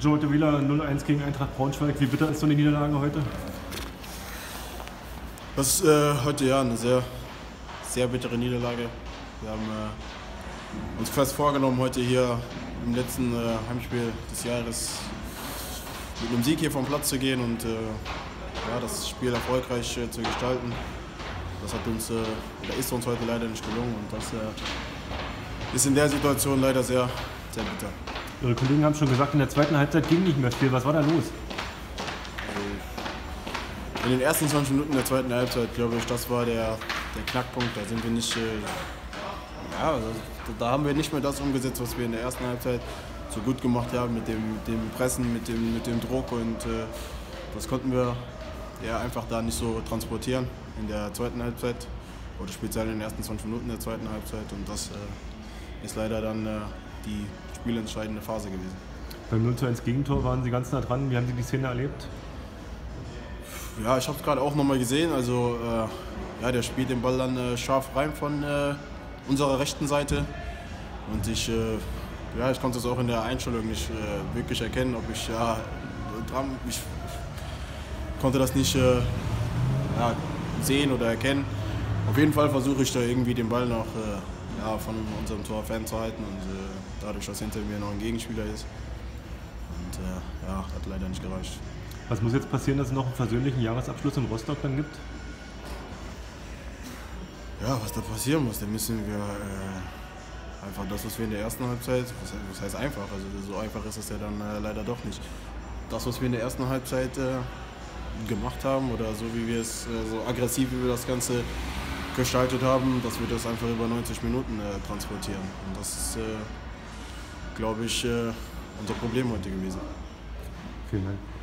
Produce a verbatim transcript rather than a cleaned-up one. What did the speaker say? Joe Matuwila, null eins gegen Eintracht Braunschweig. Wie bitter ist so eine Niederlage heute? Das ist äh, heute ja eine sehr, sehr bittere Niederlage. Wir haben äh, uns fest vorgenommen, heute hier im letzten äh, Heimspiel des Jahres mit einem Sieg hier vom Platz zu gehen und äh, ja, das Spiel erfolgreich äh, zu gestalten. Das hat uns, äh, oder ist uns heute leider nicht gelungen und das äh, ist in der Situation leider sehr, sehr bitter. Ihre Kollegen haben schon gesagt, in der zweiten Halbzeit ging nicht mehr viel. Was war da los? In den ersten zwanzig Minuten der zweiten Halbzeit, glaube ich, das war der, der Knackpunkt. Da sind wir nicht, äh, ja, also, da haben wir nicht mehr das umgesetzt, was wir in der ersten Halbzeit so gut gemacht haben mit dem, mit dem Pressen, mit dem, mit dem Druck und äh, das konnten wir ja einfach da nicht so transportieren in der zweiten Halbzeit oder speziell in den ersten zwanzig Minuten der zweiten Halbzeit und das äh, ist leider dann äh, die spielentscheidende Phase gewesen. Beim null zu eins Gegentor waren Sie ganz nah dran. Wie haben Sie die Szene erlebt? Ja, ich habe es gerade auch nochmal gesehen. Also, äh, ja, der spielt den Ball dann äh, scharf rein von äh, unserer rechten Seite. Und ich, äh, ja, ich konnte es auch in der Einstellung nicht äh, wirklich erkennen, ob ich, ja, dran, ich konnte das nicht äh, ja, sehen oder erkennen. Auf jeden Fall versuche ich da irgendwie den Ball noch äh, ja, von unserem Tor fernzuhalten. Und äh, dadurch, dass hinter mir noch ein Gegenspieler ist. Und äh, ja, hat leider nicht gereicht. Was muss jetzt passieren, dass es noch einen persönlichen Jahresabschluss in Rostock dann gibt? Ja, was da passieren muss, dann müssen wir äh, einfach das, was wir in der ersten Halbzeit, was, was heißt einfach, also so einfach ist es ja dann äh, leider doch nicht. Das, was wir in der ersten Halbzeit äh, gemacht haben oder so wie wir es, äh, so aggressiv wie wir das Ganze gestaltet haben, dass wir das einfach über neunzig Minuten äh, transportieren. Und das ist, äh, glaube ich, äh, unser Problem heute gewesen. Vielen Dank.